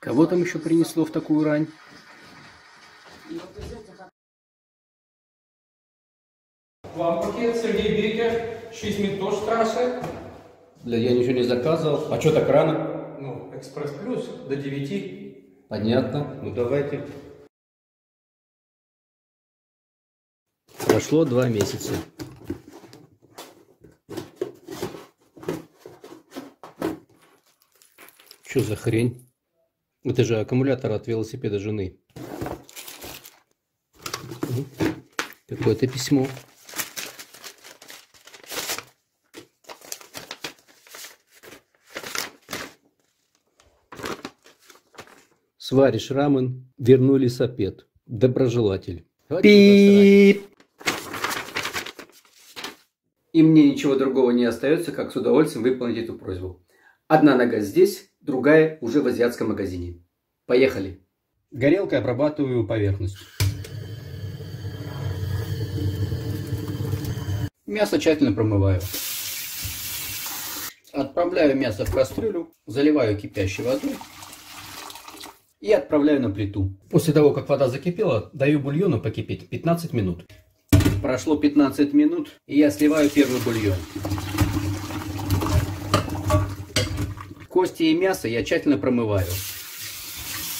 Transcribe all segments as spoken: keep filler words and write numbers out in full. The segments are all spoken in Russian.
Кого там еще принесло в такую рань? Вам пакет, Сергей Беккер, шесть метров трассы. Бля, я ничего не заказывал. А что так рано? Ну, экспресс плюс до девяти. Понятно. Ну давайте. Прошло два месяца. Что за хрень? Это же аккумулятор от велосипеда жены. Какое-то письмо. Сваришь рамен, вернули сапет. Доброжелатель. Пип! И мне ничего другого не остается, как с удовольствием выполнить эту просьбу. Одна нога здесь, другая уже в азиатском магазине. Поехали. Горелкой обрабатываю поверхность. Мясо тщательно промываю. Отправляю мясо в кастрюлю, заливаю кипящей водой и отправляю на плиту. После того, как вода закипела, даю бульону покипеть пятнадцать минут. Прошло пятнадцать минут, и я сливаю первый бульон. Кости и мясо я тщательно промываю.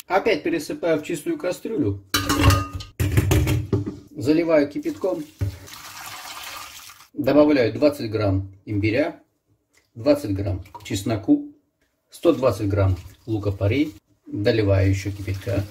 Опять пересыпаю в чистую кастрюлю. Заливаю кипятком. Добавляю двадцать грамм имбиря, двадцать грамм чесноку, сто двадцать грамм лука-порей. Доливаю еще кипятка.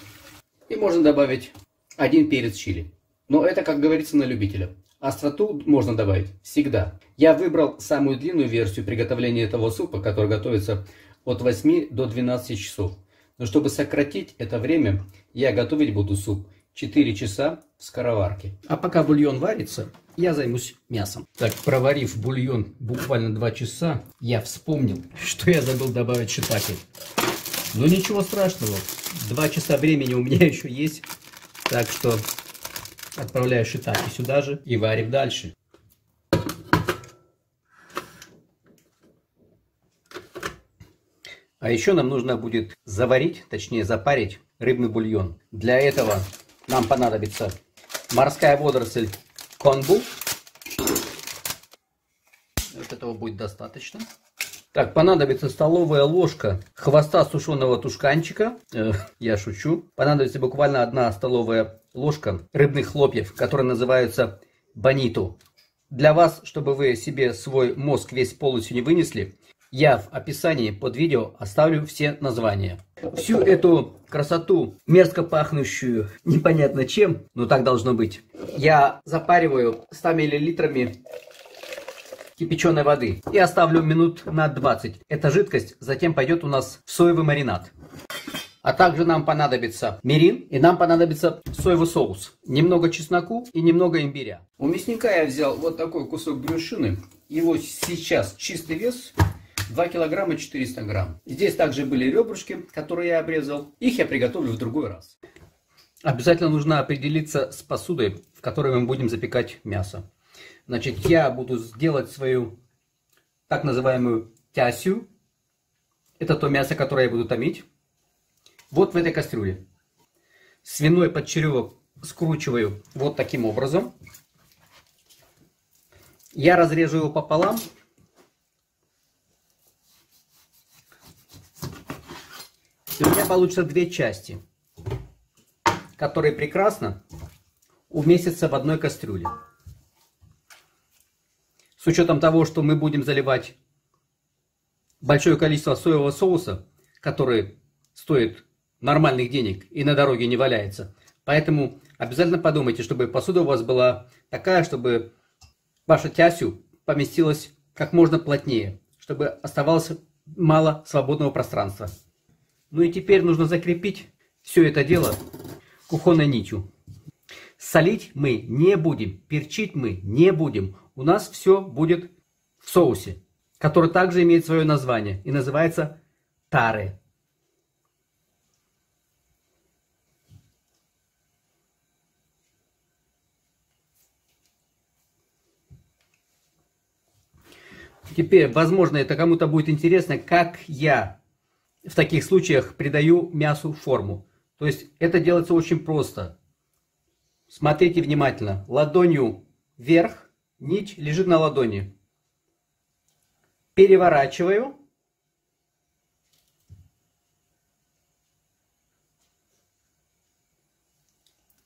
И можно добавить один перец чили. Но это, как говорится, на любителя. Остроту можно добавить всегда. Я выбрал самую длинную версию приготовления этого супа, который готовится от восьми до двенадцати часов. Но чтобы сократить это время, я готовить буду суп четыре часа в скороварке. А пока бульон варится, я займусь мясом. Так, проварив бульон буквально два часа, я вспомнил, что я забыл добавить шиитаке. Но ничего страшного, два часа времени у меня еще есть, так что... Отправляю шиитаке сюда же и варим дальше. А еще нам нужно будет заварить, точнее запарить рыбный бульон. Для этого нам понадобится морская водоросль конбу. Вот этого будет достаточно. Так, понадобится столовая ложка хвоста сушеного тушканчика. Э, я шучу. Понадобится буквально одна столовая ложка рыбных хлопьев, которые называются бонито. Для вас, чтобы вы себе свой мозг весь полностью не вынесли, я в описании под видео оставлю все названия. Всю эту красоту, мерзко пахнущую, непонятно чем, но так должно быть, я запариваю ста миллилитрами кипяченой воды и оставлю минут на двадцать. Эта жидкость затем пойдет у нас в соевый маринад. А также нам понадобится мирин и нам понадобится соевый соус, немного чесноку и немного имбиря. У мясника я взял вот такой кусок брюшины. Его сейчас чистый вес два килограмма четыреста грамм. Здесь также были ребрышки, которые я обрезал. Их я приготовлю в другой раз. Обязательно нужно определиться с посудой, в которой мы будем запекать мясо. Значит, я буду делать свою так называемую тясю. Это то мясо, которое я буду томить. Вот в этой кастрюле. Свиной подчеревок скручиваю вот таким образом. Я разрежу его пополам. И у меня получится две части, которые прекрасно уместятся в одной кастрюле. С учетом того, что мы будем заливать большое количество соевого соуса, который стоит нормальных денег и на дороге не валяется. Поэтому обязательно подумайте, чтобы посуда у вас была такая, чтобы ваша тясю поместилась как можно плотнее, чтобы оставалось мало свободного пространства. Ну и теперь нужно закрепить все это дело кухонной нитью. Солить мы не будем, перчить мы не будем. У нас все будет в соусе, который также имеет свое название и называется таре. Теперь, возможно, это кому-то будет интересно, как я в таких случаях придаю мясу форму. То есть это делается очень просто. Смотрите внимательно. Ладонью вверх, нить лежит на ладони. Переворачиваю.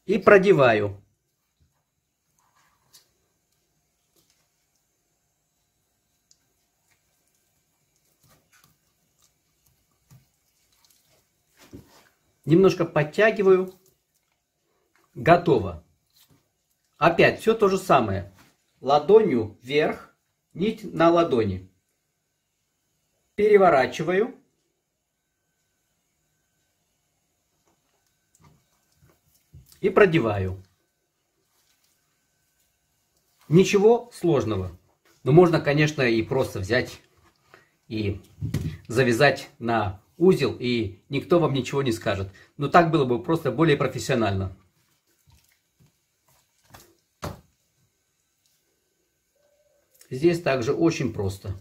И продеваю. Немножко подтягиваю. Готово. Опять все то же самое. Ладонью вверх, нить на ладони. Переворачиваю. И продеваю. Ничего сложного. Но можно, конечно, и просто взять и завязать на узел, и никто вам ничего не скажет. Но так было бы просто более профессионально. Здесь также очень просто.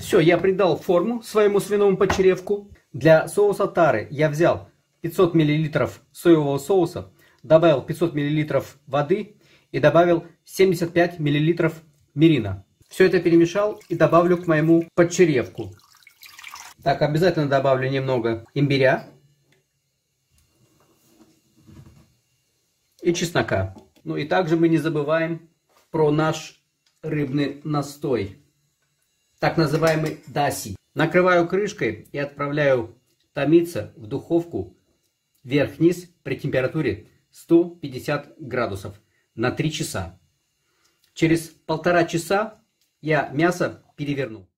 Все, я придал форму своему свиному подчеревку. Для соуса таре я взял пятьсот миллилитров соевого соуса, добавил пятьсот миллилитров воды и добавил семьдесят пять миллилитров мирина. Все это перемешал и добавлю к моему подчеревку. Так, обязательно добавлю немного имбиря и чеснока. Ну и также мы не забываем про наш рыбный настой. Так называемый даси. Накрываю крышкой и отправляю томиться в духовку вверх-вниз при температуре сто пятьдесят градусов на три часа. Через полтора часа я мясо переверну.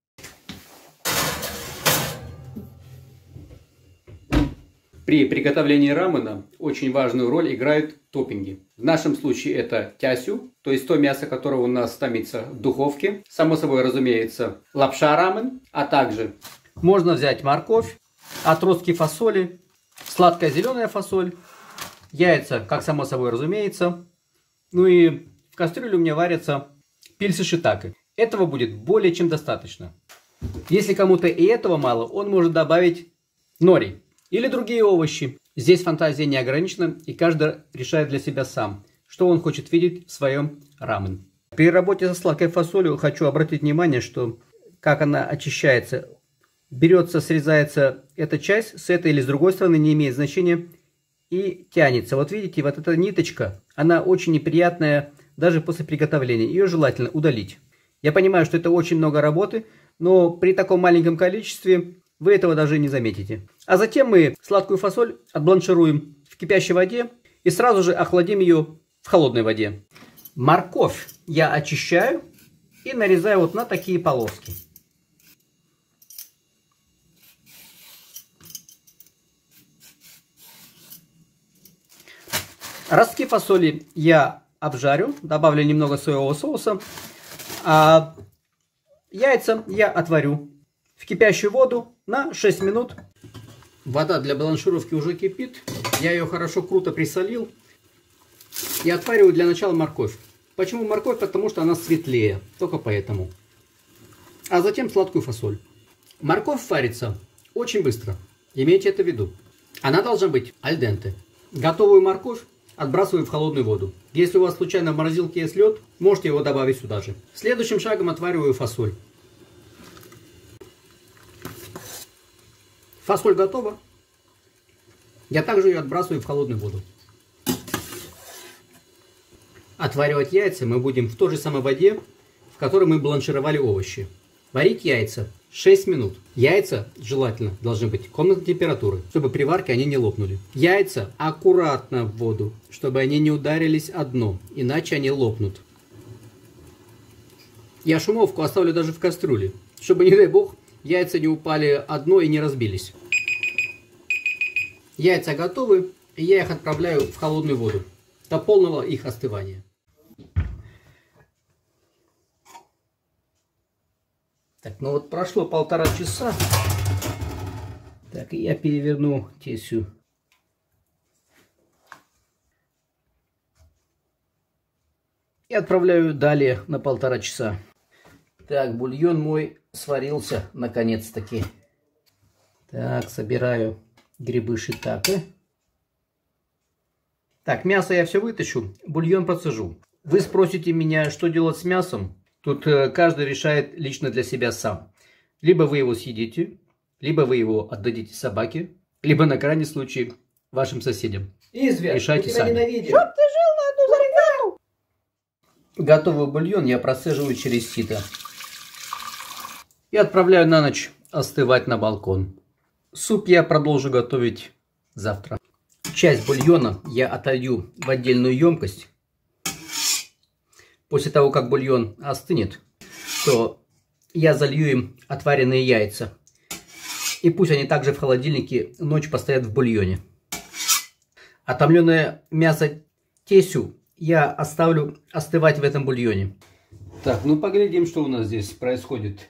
При приготовлении рамена очень важную роль играют топпинги. В нашем случае это тясю, то есть то мясо, которое у нас томится в духовке. Само собой, разумеется, лапша рамен, а также можно взять морковь, отростки фасоли, сладкая зеленая фасоль, яйца, как само собой, разумеется. Ну и в кастрюле у меня варятся пильсы шиитаке. Этого будет более чем достаточно. Если кому-то и этого мало, он может добавить нори или другие овощи. Здесь фантазия не ограничена, и каждый решает для себя сам, что он хочет видеть в своем рамен. При работе со сладкой фасолью хочу обратить внимание, что как она очищается. Берется, срезается эта часть, с этой или с другой стороны, не имеет значения, и тянется. Вот видите, вот эта ниточка, она очень неприятная даже после приготовления. Ее желательно удалить. Я понимаю, что это очень много работы, но при таком маленьком количестве вы этого даже не заметите. А затем мы сладкую фасоль отбланшируем в кипящей воде и сразу же охладим ее в холодной воде. Морковь я очищаю и нарезаю вот на такие полоски. Ростки фасоли я обжарю, добавлю немного соевого соуса. А яйца я отварю в кипящую воду на шесть минут. Вода для бланшировки уже кипит. Я ее хорошо круто присолил. И отвариваю для начала морковь. Почему морковь? Потому что она светлее. Только поэтому. А затем сладкую фасоль. Морковь варится очень быстро. Имейте это в виду. Она должна быть альденте. Готовую морковь отбрасываю в холодную воду. Если у вас случайно в морозилке есть лед, можете его добавить сюда же. Следующим шагом отвариваю фасоль. Фасоль готова. Я также ее отбрасываю в холодную воду. Отваривать яйца мы будем в той же самой воде, в которой мы бланшировали овощи. Варить яйца шесть минут. Яйца желательно должны быть комнатной температуры, чтобы при варке они не лопнули. Яйца аккуратно в воду, чтобы они не ударились о дно, иначе они лопнут. Я шумовку оставлю даже в кастрюле, чтобы, не дай бог, яйца не упали одно и не разбились. Яйца готовы, и я их отправляю в холодную воду до полного их остывания. Так, ну вот прошло полтора часа. Так, и я переверну тясю. И отправляю далее на полтора часа. Так, бульон мой сварился наконец-таки. Так, собираю грибы шиитаке. Так, мясо я все вытащу, бульон процежу. Вы спросите меня, что делать с мясом? Тут каждый решает лично для себя сам. Либо вы его съедите, либо вы его отдадите собаке, либо на крайний случай вашим соседям. Извер, решайте сами. Готовый бульон я процеживаю через сито и отправляю на ночь остывать на балкон. Суп я продолжу готовить завтра. Часть бульона я отолью в отдельную емкость. После того, как бульон остынет, то я залью им отваренные яйца. И пусть они также в холодильнике ночь постоят в бульоне. Отомленное мясо тясю я оставлю остывать в этом бульоне. Так, ну поглядим, что у нас здесь происходит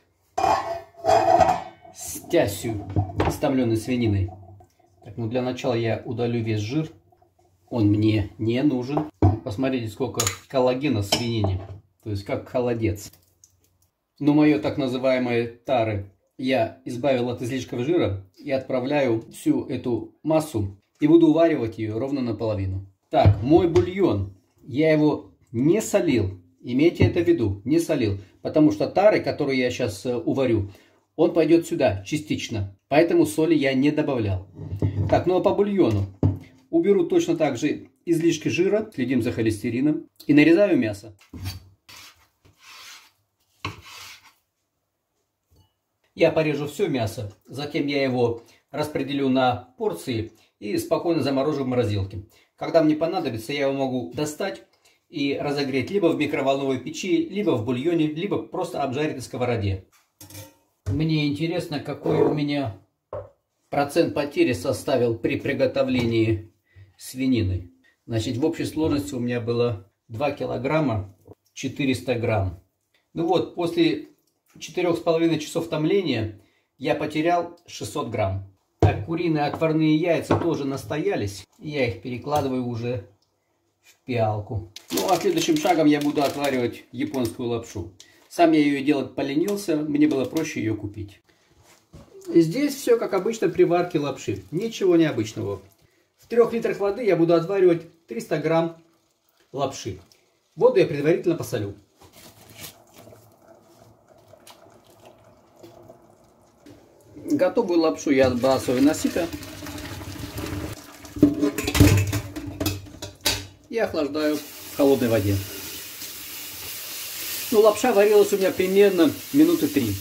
с тясю, с томленой свининой. Так, ну для начала я удалю весь жир. Он мне не нужен. Посмотрите, сколько коллагена в свинине. То есть, как холодец. Но мое так называемое таре я избавил от излишков жира и отправляю всю эту массу и буду уваривать ее ровно наполовину. Так, мой бульон. Я его не солил, имейте это в виду, не солил, потому что тары, который я сейчас уварю, он пойдет сюда частично, поэтому соли я не добавлял. Так, ну а по бульону уберу точно так же излишки жира, следим за холестерином и нарезаю мясо. Я порежу все мясо, затем я его распределю на порции и спокойно заморожу в морозилке. Когда мне понадобится, я его могу достать и разогреть либо в микроволновой печи, либо в бульоне, либо просто обжарить на сковороде. Мне интересно, какой у меня процент потери составил при приготовлении свинины. Значит, в общей сложности у меня было два килограмма четыреста грамм. Ну вот, после четырёх с половиной часов томления я потерял шестьсот грамм. Так, куриные отварные яйца тоже настоялись. Я их перекладываю уже в пиалку. Ну, а следующим шагом я буду отваривать японскую лапшу. Сам я ее делать поленился, мне было проще ее купить. Здесь все как обычно при варке лапши. Ничего необычного. В трёх литрах воды я буду отваривать триста грамм лапши. Воду я предварительно посолю. Готовую лапшу я отбрасываю на сито и охлаждаю в холодной воде. Ну, лапша варилась у меня примерно минуты три.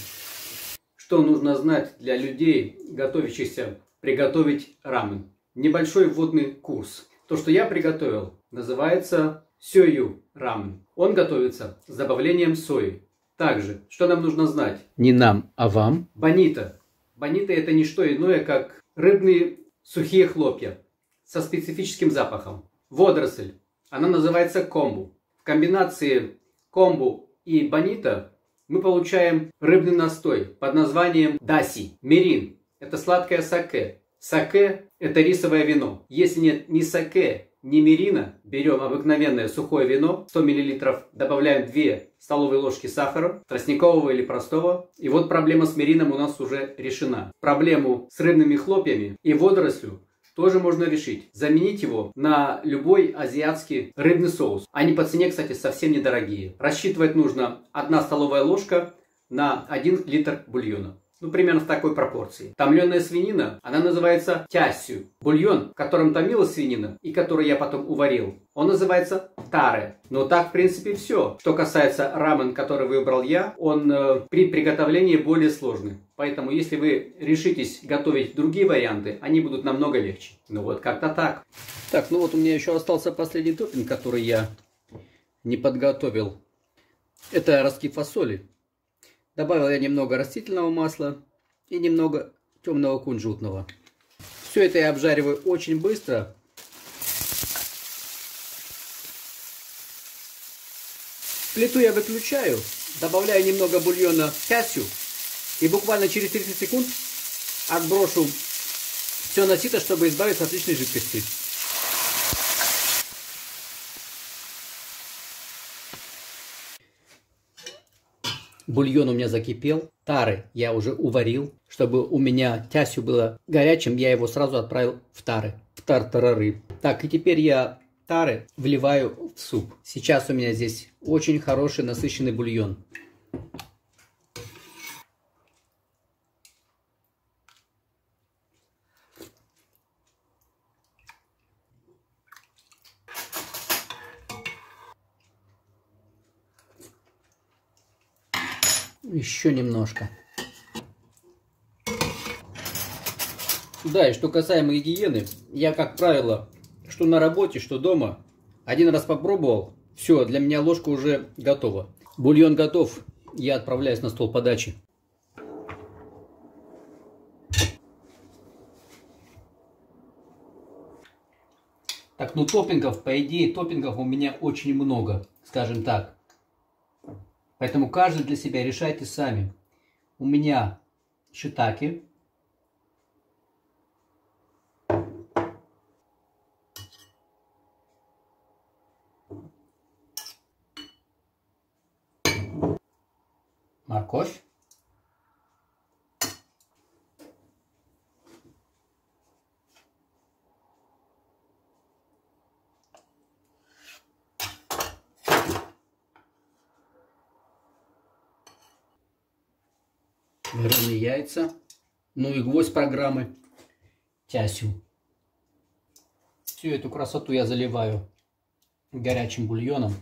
Что нужно знать для людей, готовящихся приготовить рамен? Небольшой вводный курс. То, что я приготовил, называется сёю рамен. Он готовится с добавлением сои. Также, что нам нужно знать? Не нам, а вам. Бонито. Бонито — это не что иное, как рыбные сухие хлопья со специфическим запахом. Водоросль. Она называется конбу. В комбинации конбу и бонито мы получаем рыбный настой под названием даси. Мирин – это сладкое саке. Саке – это рисовое вино. Если нет ни саке, ни мирина, берем обыкновенное сухое вино, сто миллилитров, добавляем две столовые ложки сахара, тростникового или простого. И вот проблема с мирином у нас уже решена. Проблему с рыбными хлопьями и водорослью тоже можно решить. Заменить его на любой азиатский рыбный соус. Они по цене, кстати, совсем недорогие. Рассчитывать нужно одна столовая ложка на один литр бульона. Ну, примерно в такой пропорции. Томленая свинина, она называется тясю. Бульон, в котором томилась свинина и который я потом уварил, он называется таре. Но так, в принципе, все. Что касается рамен, который выбрал я, он э, при приготовлении более сложный. Поэтому, если вы решитесь готовить другие варианты, они будут намного легче. Ну вот, как-то так. Так, ну вот у меня еще остался последний топинг, который я не подготовил. Это ростки фасоли. Добавил я немного растительного масла и немного темного кунжутного. Все это я обжариваю очень быстро. Плиту я выключаю, добавляю немного бульона тясю и буквально через тридцать секунд отброшу все на сито, чтобы избавиться от лишней жидкости. Бульон у меня закипел, тары я уже уварил. Чтобы у меня тясю было горячим, я его сразу отправил в тары, в тартарары. Так, и теперь я тары вливаю в суп. Сейчас у меня здесь очень хороший насыщенный бульон. Еще немножко. Да, и что касаемо гигиены, я, как правило, что на работе, что дома, один раз попробовал, все, для меня ложка уже готова. Бульон готов, я отправляюсь на стол подачи. Так, ну топпингов, по идее, топпингов у меня очень много, скажем так. Поэтому каждый для себя решайте сами. У меня шиитаке. Морковь. Вареные яйца, ну и гвоздь программы тясю. Всю эту красоту я заливаю горячим бульоном.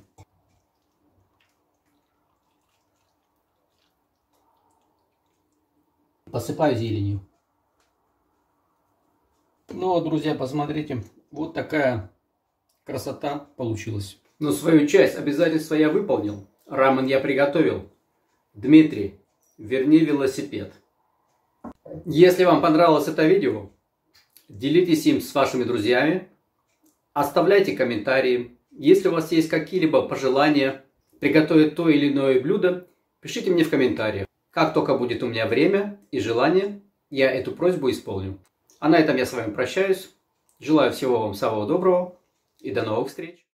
Посыпаю зеленью. Ну, друзья, посмотрите, вот такая красота получилась. Но свою часть обязательства я выполнил. Рамен я приготовил. Дмитрий, верни велосипед. Если вам понравилось это видео, делитесь им с вашими друзьями, оставляйте комментарии. Если у вас есть какие-либо пожелания приготовить то или иное блюдо, пишите мне в комментариях. Как только будет у меня время и желание, я эту просьбу исполню. А на этом я с вами прощаюсь. Желаю всего вам самого доброго и до новых встреч.